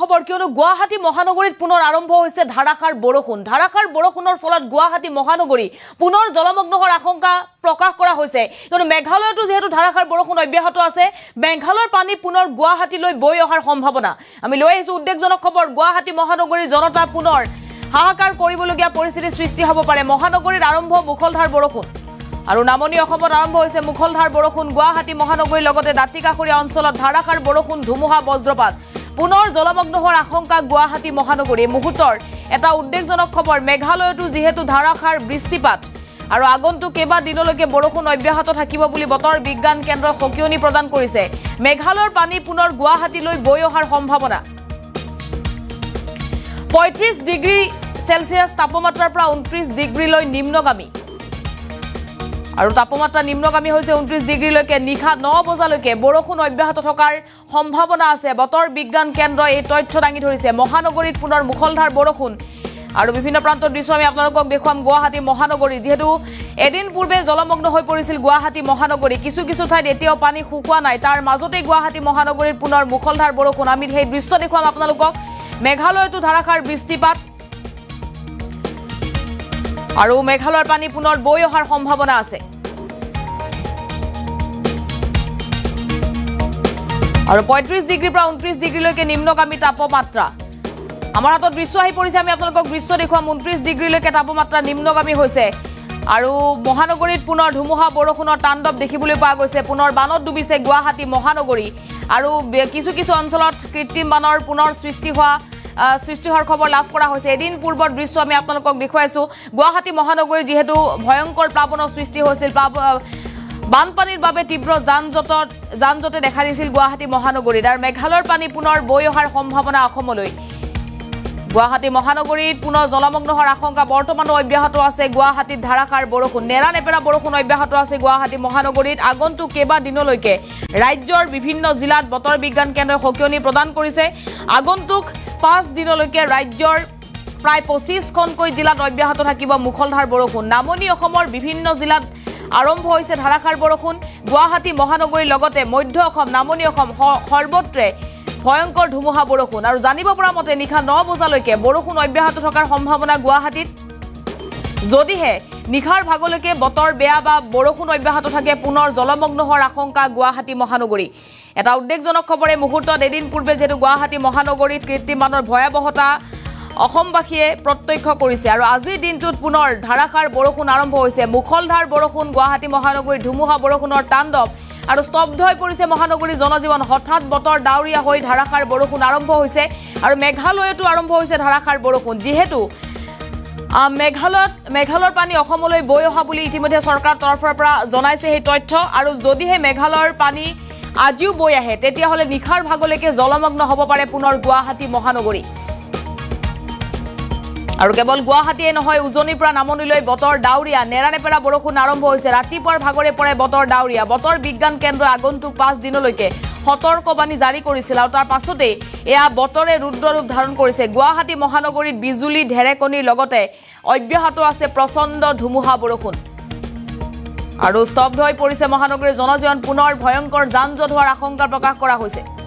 খবৰ কিয়নো গুৱাহাটী মহানগৰীত পুনৰ আৰম্ভ হৈছে ধাৰাসাৰ বৰষুণৰ ফলত গুৱাহাটী মহানগৰী পুনৰ জলমগ্ন হোৱাৰ আশংকা প্ৰকাশ কৰা হৈছে কিয়নো মেঘালয়তো যেহেতু ধাৰাসাৰ বৰষুণ অব্যাহত আছে বেংগালৰ পানী পুনৰ গুৱাহাটীলৈ বৈ অহাৰ সম্ভাৱনা আমি লৈ আহিছো উদ্বেগজনক খবৰ গুৱাহাটী মহানগৰীৰ জনতা পুনৰ হাহাকাৰ কৰিবলগীয়া পৰিস্থিতি সৃষ্টি হ'ব পাৰে মহানগৰীৰ আৰম্ভ মুখলধাৰ বৰষুণ আৰু নামনি অসমত আৰম্ভ হৈছে মুখলধাৰ বৰষুণ গুৱাহাটী মহানগৰীৰ লগতে দাঁতিকাষৰীয়া অঞ্চলত ধাৰাসাৰ বৰষুণ ধুমুহা বজ্ৰপাত পুনৰ জলমগ্ন হোৱাৰ আশংকা গুৱাহাটী মহানগৰী মুহূৰ্তৰ এটা উদ্বেগজনক খবৰ মেঘালয়তো যেহেতু ধাৰাসাৰ বৃষ্টিপাত আৰু আগন্তুক কেবা দিনলৈকে বৰষুণ অব্যাহত থাকিব বুলি বতৰ বিজ্ঞান কেন্দ্ৰৰ সকিয়নি প্ৰদান কৰিছে মেঘালয়ৰ পানী পুনৰ গুৱাহাটীলৈ বৈ অহাৰ সম্ভাৱনা ৩৫ ডিগ্ৰী সেলসিয়াস তাপমাত্ৰাৰ পৰা ২৯ ডিগ্ৰীলৈ নিম্নগামী আৰু তাপমাত্ৰা নিম্নগামী হৈছে 29 ডিগ্ৰীলৈকে নিখা 9 বজালৈকে বৰষুণ অব্যাহত থকাৰ সম্ভাৱনা আছে বতৰ বিজ্ঞান কেন্দ্ৰ এই তথ্য দাঙি ধৰিছে মহানগৰীত পুনৰ মুখলধাৰ বৰষুণ আৰু বিভিন্ন প্ৰান্তৰ দৃশ্য আমি আপোনালোকক দেখুৱাম গুৱাহাটী মহানগৰী যেহেতু এদিন পূৰ্বে জলমগ্ন হৈ পৰিছিল গুৱাহাটী মহানগৰী কিছু কিছু ঠাইত এতিয়াও পানী শুকোৱা নাই তাৰ মাজতে গুৱাহাটী মহানগৰীত পুনৰ মুখলধাৰ বৰষুণ আমি এই দৃশ্য দেখুৱাম আপোনালোকক মেঘালয়তো ধাৰাসাৰ বৃষ্টিপাত আৰু মেঘালয়ৰ পানী পুনৰ বৈ অহাৰ সম্ভাৱনা আছে আৰু ৩৫ ডিগ্ৰীৰ পৰা ২৯ ডিগ্ৰীলৈকে নিম্নগামী তাপমাত্ৰা আমাৰ হাতত দৃশ্য আহি পৰিছে আমি আপোনালোকক দৃশ্য দেখুৱাম ২৯ ডিগ্ৰীলৈকে তাপমাত্ৰা নিম্নগামী হৈছে আৰু মহানগৰীত পুনৰ ধুমুহা বৰষুণৰ তাণ্ডৱ দেখিবলৈ পোৱা গৈছে পুনৰ বানত ডুবিছে গুৱাহাটী মহানগৰী আৰু কিছু কিছু অঞ্চলত কৃত্ৰিম বানৰ পুনৰ সৃষ্টি হোৱাৰ খবৰ লাভ কৰা হৈছে এদিন পূৰ্বৰ দৃশ্য আমি আপোনালোকক দেখুৱাইছো গুৱাহাটী মহানগৰীৰ যেহেতু ভয়ংকৰ প্লাৱনৰ সৃষ্টি হৈছিল বানপানীৰ বাবে তীব্ৰ যানজটে দেখা দিছিল গুৱাহাটী মহানগৰীৰ আৰু মেঘালয়ৰ পানী পুনৰ বৈ অহাৰ সম্ভাৱনা অসমলৈ গুৱাহাটী মহানগৰীত পুনৰ জলমগ্ন হোৱাৰ আশংকা বৰ্তমানো অব্যাহত আছে গুৱাহাটীত ধাৰাসাৰ বৰষুণ নেৰানেপেৰা বৰষুণ অব্যাহত আছে গুৱাহাটী মহানগৰীত আগন্তুক কেবা দিনলৈকে ৰাজ্যৰ বিভিন্ন জিলাত বতৰ বিজ্ঞান কেন্দ্ৰই সকিয়নি প্ৰদান কৰিছে আগন্তুক 5 দিনলৈকে ৰাজ্যৰ প্ৰায় 25খনকৈ জিলাত অব্যাহত থাকিব মুখলধাৰ বৰষুণ নামনি অসমৰ বিভিন্ন জিলাত আৰম্ভ হৈছে ধাৰাসাৰ বৰষুণ গুৱাহাটী মহানগৰীৰ লগতে মধ্য অসম নামনি অসম সৰ্বত্ৰে ভয়ংকৰ ধুমুহা বৰষুণ আৰু জানিব পৰা মতে নিখা 9 বজালৈকে বৰষুণ অব্যাহত থকাৰ সম্ভাৱনা গুৱাহাটীত যদিহে নিখাৰ ভাগলৈকে বতৰ বেয়া বা বৰষুণ অব্যাহত থাকে পুনৰ জলমগ্ন হোৱাৰ আশংকা গুৱাহাটী মহানগৰী এটা উদ্বেগজনক খবৰে মুহূৰ্তত এদিন পূৰ্বে যেটো গুৱাহাটী মহানগৰীত কৃত্ৰিম বানৰ ভয়াবহতা অসমবাসীয়ে প্ৰত্যক্ষ কৰিছে আৰু আজিৰ দিনটোত পুনৰ ধাৰাসাৰ বৰষুণ আৰম্ভ হৈছে মুখলধাৰ বৰষুণ গুৱাহাটী মহানগৰীৰ ধুমুহা বৰষুণৰ তাণ্ডৱ আৰু স্তব্ধ হৈ পৰিছে মহানগৰীৰ জনজীৱন হঠাৎ বতৰ ডাৱৰীয়া হৈ ধাৰাসাৰ বৰষুণ আৰম্ভ হৈছে আৰু মেঘালয়তো আৰম্ভ হৈছে ধাৰাসাৰ বৰষুণ যিহেতু মেঘালয়ৰ পানী অসমলৈ বৈ অহা বুলি ইতিমধ্যে চৰকাৰৰ তৰফৰ পৰা জনাইছে এই তথ্য আৰু যদিহে মেঘালয়ৰ পানী আজিও বৈ আহে তেতিয়াহলে নিখাৰ ভাগলৈকে জলমগ্ন হ'ব পাৰে পুনৰ গুৱাহাটী মহানগৰী আৰু কেৱল গুৱাহাটীয়ে নহয় উজনিৰ পৰা নামনিলৈ বতৰ ডাৱৰীয়া নেৰানেপেৰা বৰষুণ আৰম্ভ হৈছে ৰাতিপুৱাৰ ভাগৰে পৰাই বতৰ ডাৱৰীয়া বতৰ বিজ্ঞান কেন্দ্ৰ আগন্তুক 5 দিনলৈকে সতৰ্কবাণী জাৰি কৰিছিল আৰু তাৰ পাছতে এয়া বতৰে ৰুদ্ৰৰূপ ধাৰণ কৰিছে গুৱাহাটী মহানগৰীত বিজুলী ঢেৰেকনিৰ লগতে অব্যাহত আছে প্ৰচণ্ড ধুমুহা বৰষুণ আৰু স্তব্ধ হৈ পৰিছে মহানগৰীৰ জনজীৱন পুনৰ ভয়ংকৰ যানজট হোৱাৰ আশংকা প্ৰকাশ কৰা হৈছে।